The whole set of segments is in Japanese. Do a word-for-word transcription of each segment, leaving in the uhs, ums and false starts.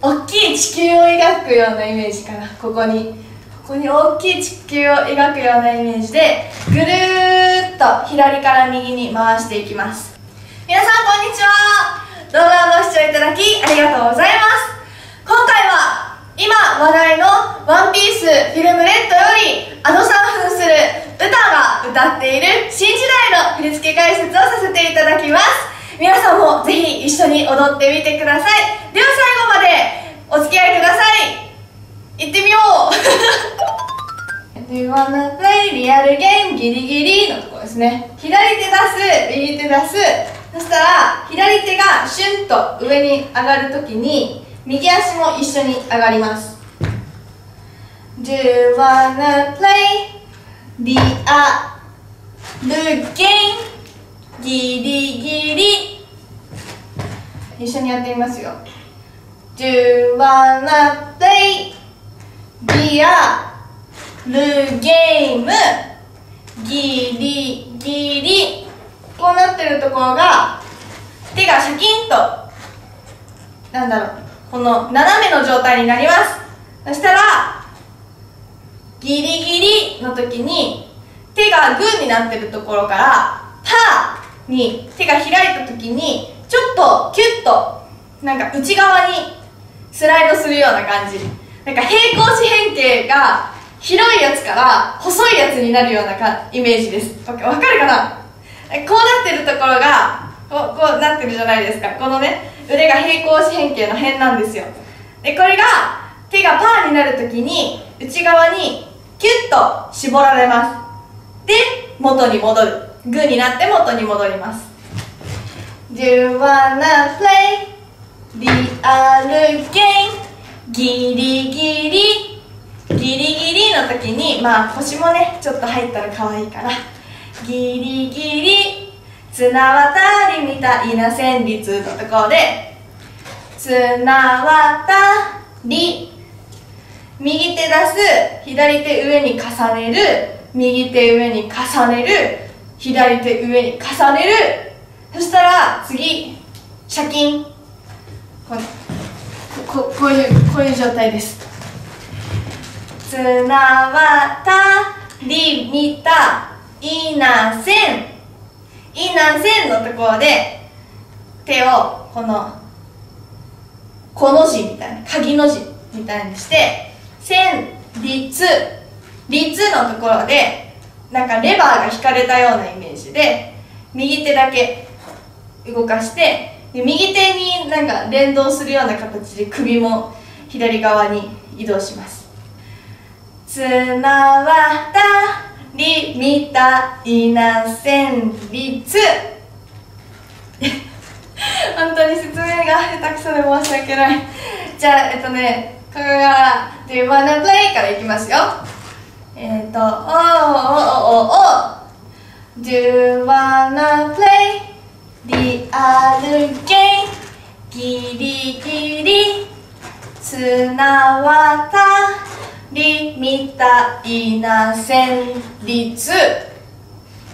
大きい地球を描くようなイメージかな。ここにここに大きい地球を描くようなイメージでぐるーっと左から右に回していきます。皆さんこんにちは。動画をご視聴いただきありがとうございます。今回は今話題のワンピースフィルムレッドより エーディー さん扮するウタが歌っている新時代の振り付け解説をさせていただきます。皆さんもぜひ一緒に踊ってみてください。では最後までお付き合いください。行ってみよう。Do you wanna play リアルゲームギリギリのところですね。左手出す、右手出す。そしたら左手がシュンと上に上がるときに右足も一緒に上がります。 Do you wanna play リアルゲームギリギリ、一緒にやってみますよ。 Do you wanna play リアルゲームギリギリ。こうなってるところが手がシャキンとなんだろう、この斜めの状態になります。そしたらギリギリの時に手がグーになってるところからパーに手が開いた時にちょっとキュッとなんか内側にスライドするような感じ、なんか平行四辺形が広いやつから細いやつになるようなかイメージです。わかるかな。こうなってるところがこう、こうなってるじゃないですか。このね腕が平行四辺形の辺なんですよ。でこれが手がパーになる時に内側にキュッと絞られます。で元に戻る、グーになって元に戻ります。 Do you wanna play リアルゲームギリギリギリギリの時にまあ腰もねちょっと入ったら可愛いからギリギリ綱渡りみたいな旋律のところで綱渡り、右手出す、左手上に重ねる、右手上に重ねる、左手上に重ねる。そしたら次シャキン、こう、こ、こういうこういう状態です。綱渡り見たいなせんいなせんのところで手をこのこの字みたいな鍵の字みたいにして線律律のところでなんかレバーが引かれたようなイメージで右手だけ動かして、で右手になんか連動するような形で首も左側に移動します。綱渡りみたいな旋律本当に説明が下手くそで申し訳ない。じゃあえっとねここから「Do you wanna play?」からいきますよ。えっと、おーおーおーおー Do you wanna play リアルゲームギリギリ綱渡りみたいな旋律。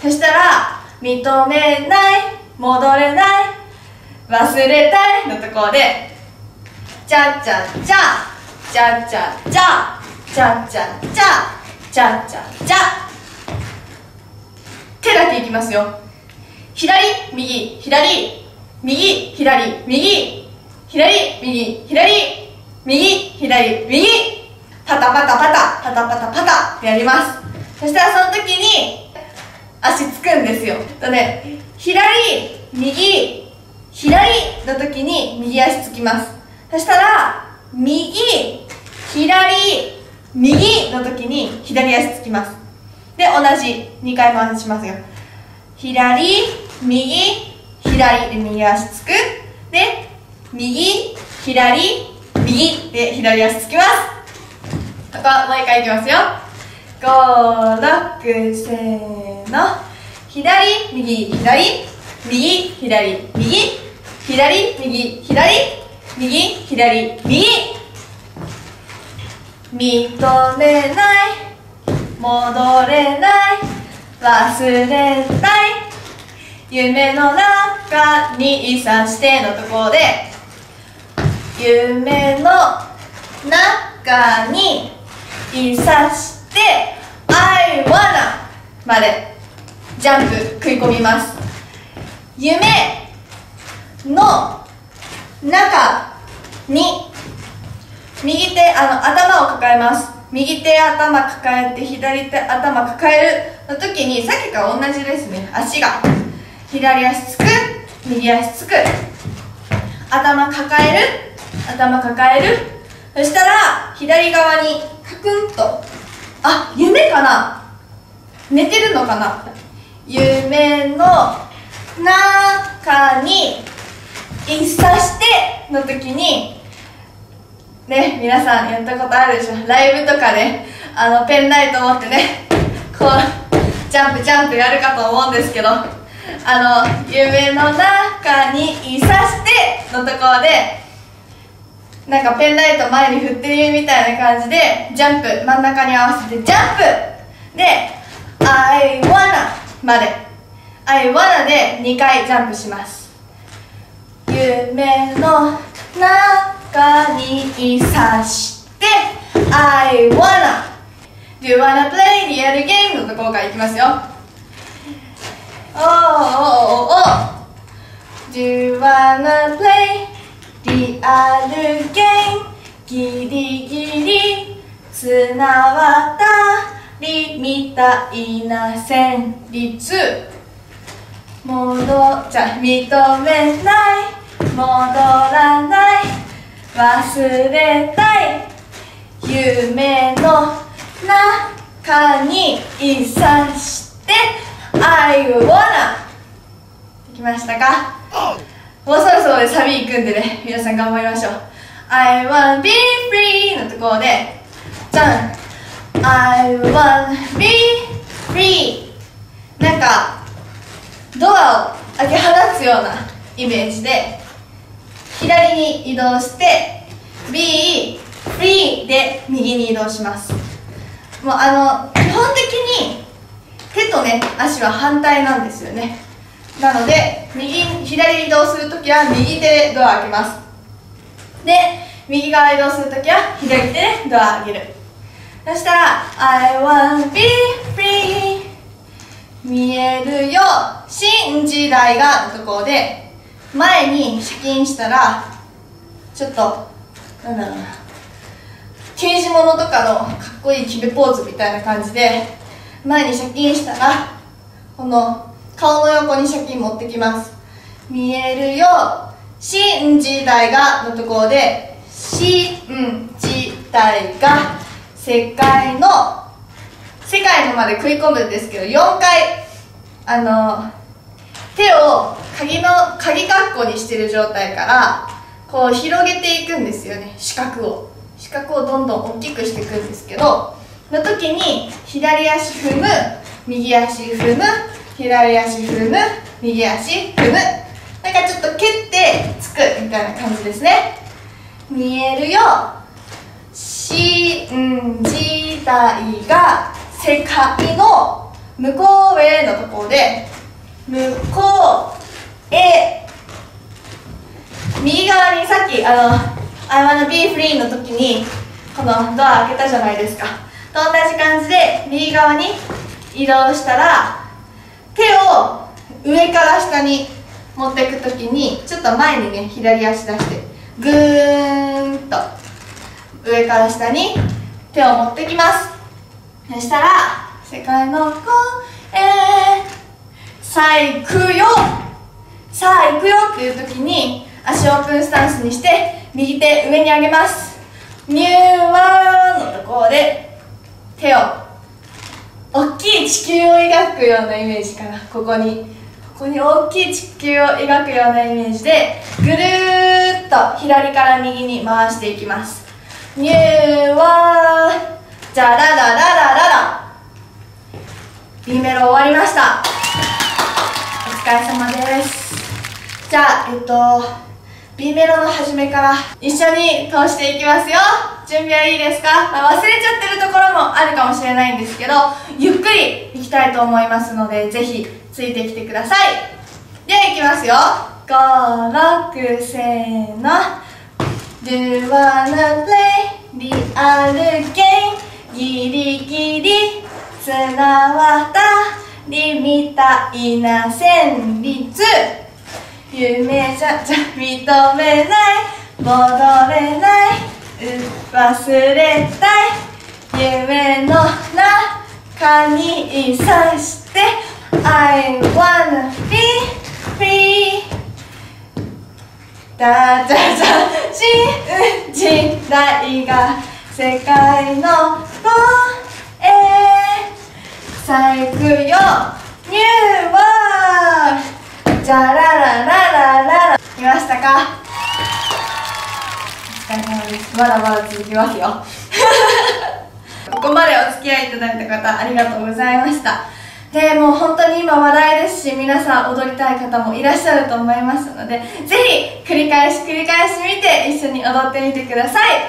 そしたら認めない戻れない忘れたいのところでチャチャチャチャチャチャチャチャチャじゃじゃじゃ、手だけいきますよ。左右左右左右左右左右左右、パタパタパタパタパタパタってやります。そしたらその時に足つくんですよ。とね左右左の時に右足つきます。そしたら右左右の時に左足つきます。で同じにかい回しますよ。左右左で右足つく、で右左右で左足つきます。ここもういっかいいきますよ。ごろくせーの、左右左右左右左右左右左右、認めない戻れない忘れたい夢の中にいさしてのところで夢の中にいさして I wanna までジャンプ食い込みます。夢の中に右手あの頭を抱えます。右手頭抱えて左手頭抱えるの時にさっきから同じですね。足が左足つく右足つく頭抱える頭抱える。そしたら左側にカクンと、あ、夢かな、寝てるのかな。夢の中にいさしての時にね、皆さんやったことあるでしょ。ライブとかであのペンライト持ってねこうジャンプジャンプやるかと思うんですけど、あの夢の中にいさしてのところでなんかペンライト前に振ってるみたいな感じでジャンプ真ん中に合わせてジャンプで「I wanna」まで「I wanna」でにかいジャンプします。夢の中中にいさして I wanna Do you wanna play real game のところからいきますよ。おーおーおー Do you wanna play real game ギリギリ綱渡りみたいな旋律戻っちゃ認めない戻らない忘れたい夢の中にいさして I wanna できましたか。もうそろそろサビいくんでね、皆さん頑張りましょう。 I wanna be free のところでじゃん I wanna be free なんかドアを開け放つようなイメージで左に移動して B、フリーで右に移動します。もうあの基本的に手とね足は反対なんですよね。なので右左に移動するときは右手でドアを開けます。で右側移動するときは左手でドアを開ける。そしたら I wanna be free 見えるよ新時代がのところで前にシャキンしたらちょっとなんだろうな刑事物とかのかっこいい決めポーズみたいな感じで前にシャキンしたらこの顔の横にシャキン持ってきます。見えるよ新時代がのところで新時代が世界の世界のまで食い込むんですけどよんかいあの手を鍵の鍵括弧にしてる状態からこう広げていくんですよね。四角を四角をどんどん大きくしていくんですけどの時に左足踏む右足踏む左足踏む右足踏むなんかちょっと蹴ってつくみたいな感じですね。見えるよ新時代が世界の向こうへのところで向こうへ右側にさっきあの「I wanna be free」の時にこのドア開けたじゃないですか。と同じ感じで右側に移動したら手を上から下に持っていく時にちょっと前にね左足出してぐーんと上から下に手を持ってきます。そしたら世界のこうへさあ行くよさあ行くよっていう時に足をオープンスタンスにして右手上に上げます。ニューワーのところで手を大きい地球を描くようなイメージかな。ここにここに大きい地球を描くようなイメージでぐるーっと左から右に回していきます。ニューワーじゃらららららら B メロ終わりました。お疲れ様です。じゃあえっと B メロの始めから一緒に通していきますよ。準備はいいですか。まあ、忘れちゃってるところもあるかもしれないんですけどゆっくりいきたいと思いますのでぜひついてきてください。ではいきますよご、ろく、せーの Do you wanna play the other game? ギリギリ綱渡りみたいな旋律。夢じゃじゃ認めない戻れない忘れたい夢の中に刺して I wanna be free だじゃじゃ新時代が世界の公園さあ行くよニューワールドじゃらららららら見ましたか？お疲れ様です。まだまだ続きますよここまでお付き合いいただいた方ありがとうございました。でもう本当に今話題ですし、皆さん踊りたい方もいらっしゃると思いますので、ぜひ繰り返し繰り返し見て一緒に踊ってみてください。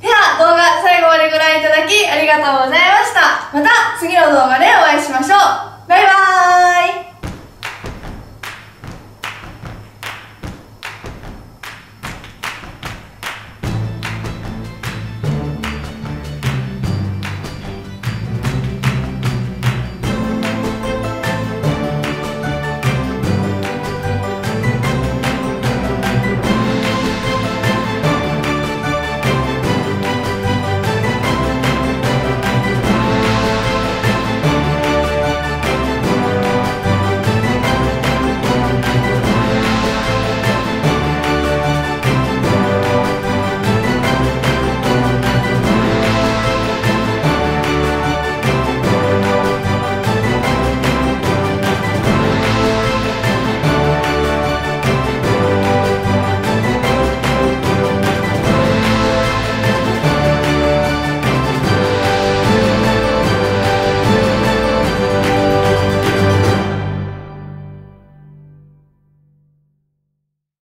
では動画最後までご覧いただきありがとうございました。また次の動画でお会いしましょう。バイバーイ。